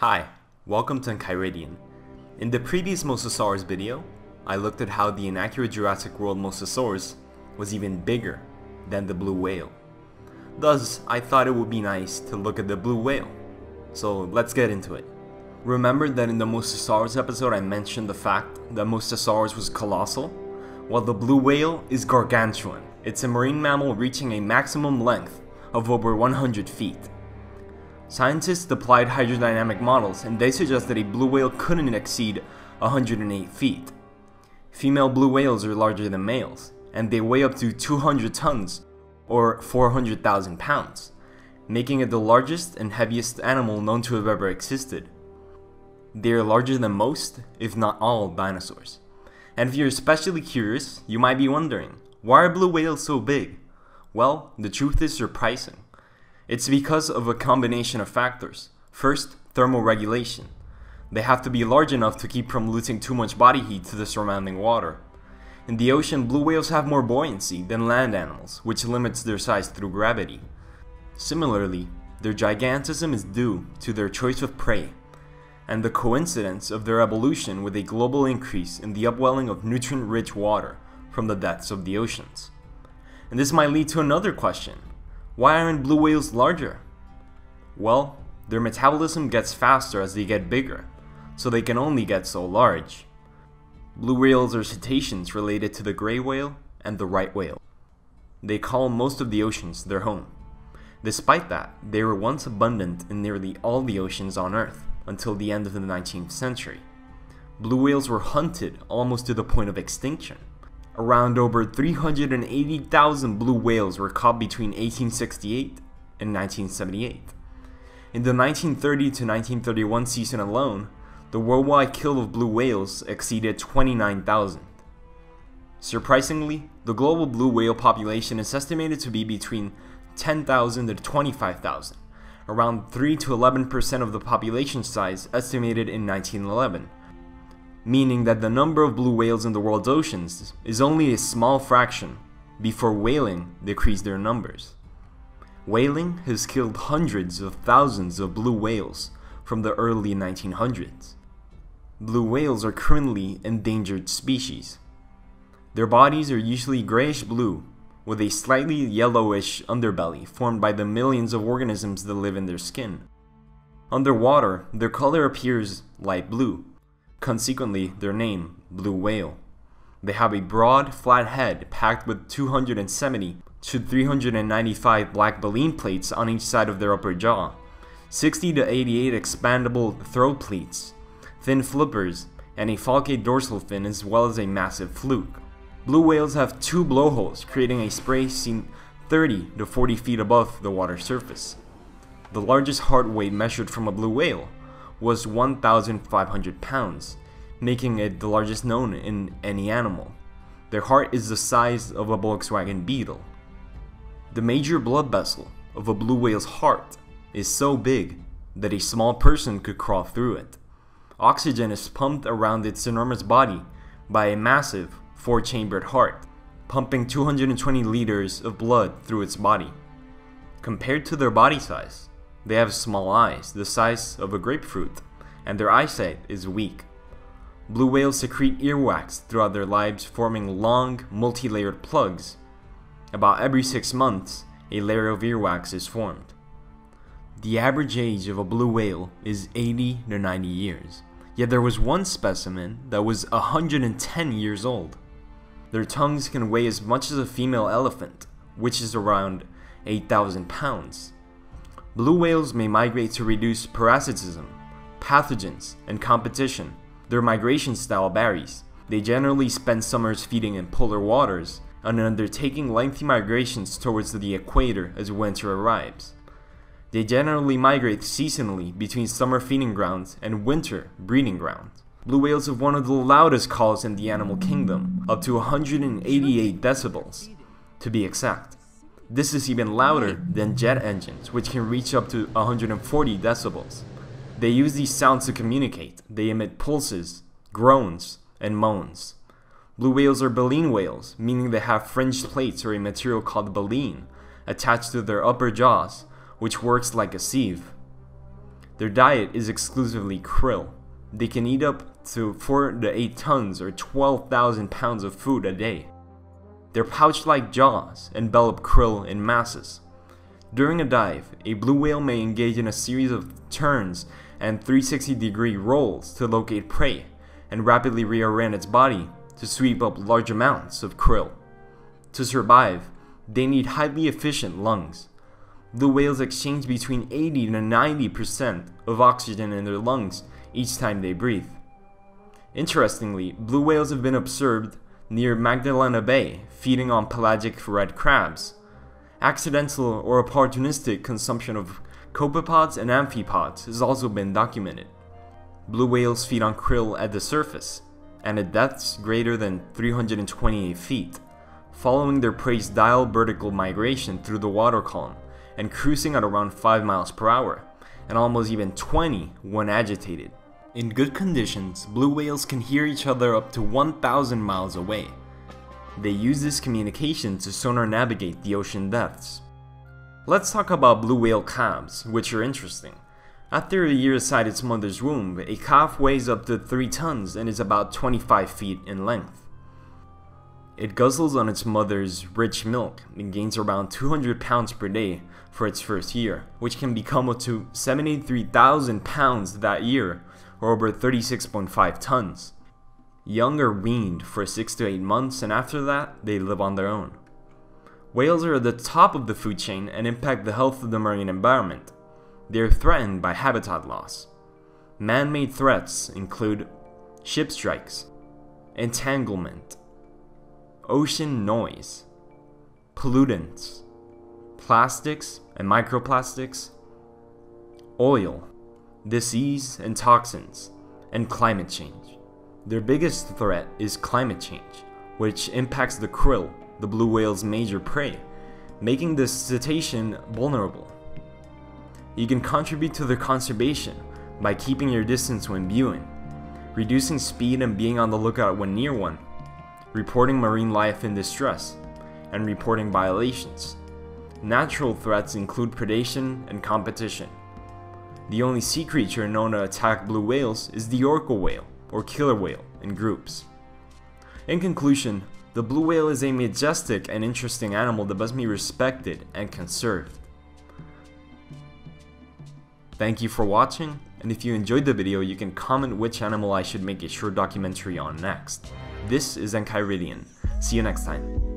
Hi, welcome to Enchiridion. In the previous Mosasaurus video, I looked at how the inaccurate Jurassic World Mosasaurus was even bigger than the blue whale. Thus, I thought it would be nice to look at the blue whale. So let's get into it. Remember that in the Mosasaurus episode I mentioned the fact that Mosasaurus was colossal? Well, the blue whale is gargantuan. It's a marine mammal reaching a maximum length of over 100 feet. Scientists applied hydrodynamic models and they suggest that a blue whale couldn't exceed 108 feet. Female blue whales are larger than males, and they weigh up to 200 tons or 400,000 pounds, making it the largest and heaviest animal known to have ever existed. They are larger than most, if not all, dinosaurs. And if you're especially curious, you might be wondering, why are blue whales so big? Well, the truth is surprising. It's because of a combination of factors. First, thermal regulation. They have to be large enough to keep from losing too much body heat to the surrounding water. In the ocean, blue whales have more buoyancy than land animals, which limits their size through gravity. Similarly, their gigantism is due to their choice of prey and the coincidence of their evolution with a global increase in the upwelling of nutrient-rich water from the depths of the oceans. And this might lead to another question. Why aren't blue whales larger? Well, their metabolism gets faster as they get bigger, so they can only get so large. Blue whales are cetaceans related to the gray whale and the right whale. They call most of the oceans their home. Despite that, they were once abundant in nearly all the oceans on Earth until the end of the 19th century. Blue whales were hunted almost to the point of extinction. Around over 380,000 blue whales were caught between 1868 and 1978. In the 1930 to 1931 season alone, the worldwide kill of blue whales exceeded 29,000. Surprisingly, the global blue whale population is estimated to be between 10,000 to 25,000, around 3 to 11% of the population size estimated in 1911, meaning that the number of blue whales in the world's oceans is only a small fraction before whaling decreased their numbers. Whaling has killed hundreds of thousands of blue whales from the early 1900s. Blue whales are currently endangered species. Their bodies are usually grayish-blue, with a slightly yellowish underbelly formed by the millions of organisms that live in their skin. Underwater, their color appears light blue, consequently their name, blue whale. They have a broad, flat head packed with 270 to 395 black baleen plates on each side of their upper jaw, 60 to 88 expandable throat plates, thin flippers, and a falcate dorsal fin as well as a massive fluke. Blue whales have two blowholes, creating a spray seen 30 to 40 feet above the water surface. The largest heart weight measured from a blue whale was 1,500 pounds, making it the largest known in any animal. Their heart is the size of a Volkswagen Beetle. The major blood vessel of a blue whale's heart is so big that a small person could crawl through it. Oxygen is pumped around its enormous body by a massive four-chambered heart, pumping 220 liters of blood through its body. Compared to their body size, they have small eyes the size of a grapefruit, and their eyesight is weak. Blue whales secrete earwax throughout their lives, forming long, multi-layered plugs. About every 6 months, a layer of earwax is formed. The average age of a blue whale is 80 to 90 years, yet there was one specimen that was 110 years old. Their tongues can weigh as much as a female elephant, which is around 8,000 pounds. Blue whales may migrate to reduce parasitism, pathogens, and competition. Their migration style varies. They generally spend summers feeding in polar waters and undertaking lengthy migrations towards the equator as winter arrives. They generally migrate seasonally between summer feeding grounds and winter breeding grounds. Blue whales have one of the loudest calls in the animal kingdom, up to 188 decibels, to be exact. This is even louder than jet engines, which can reach up to 140 decibels. They use these sounds to communicate. They emit pulses, groans, and moans. Blue whales are baleen whales, meaning they have fringed plates or a material called baleen attached to their upper jaws, which works like a sieve. Their diet is exclusively krill. They can eat up to 4 to 8 tons or 12,000 pounds of food a day. Their pouch-like jaws envelop krill in masses. During a dive, a blue whale may engage in a series of turns and 360-degree rolls to locate prey and rapidly reorient its body to sweep up large amounts of krill. To survive, they need highly efficient lungs. Blue whales exchange between 80 to 90% of oxygen in their lungs each time they breathe. Interestingly, blue whales have been observed near Magdalena Bay, feeding on pelagic red crabs. Accidental or opportunistic consumption of copepods and amphipods has also been documented. Blue whales feed on krill at the surface, and at depths greater than 328 feet, following their prey's diel vertical migration through the water column and cruising at around 5 miles per hour, and almost even 20 when agitated. In good conditions, blue whales can hear each other up to 1,000 miles away. They use this communication to sonar navigate the ocean depths. Let's talk about blue whale calves, which are interesting. After a year inside its mother's womb, a calf weighs up to 3 tons and is about 25 feet in length. It guzzles on its mother's rich milk and gains around 200 pounds per day for its first year, which can become up to 73,000 pounds that year, or over 36.5 tons. Young are weaned for 6 to 8 months, and after that, they live on their own. Whales are at the top of the food chain and impact the health of the marine environment. They are threatened by habitat loss. Man-made threats include ship strikes, entanglement, ocean noise, pollutants, plastics and microplastics, oil, disease and toxins, and climate change. Their biggest threat is climate change, which impacts the krill, the blue whale's major prey, making this cetacean vulnerable. You can contribute to their conservation by keeping your distance when viewing, reducing speed and being on the lookout when near one, reporting marine life in distress, and reporting violations. Natural threats include predation and competition. The only sea creature known to attack blue whales is the orca whale, or killer whale, in groups. In conclusion, the blue whale is a majestic and interesting animal that must be respected and conserved. Thank you for watching, and if you enjoyed the video, you can comment which animal I should make a short documentary on next. This is Enchiridion. See you next time.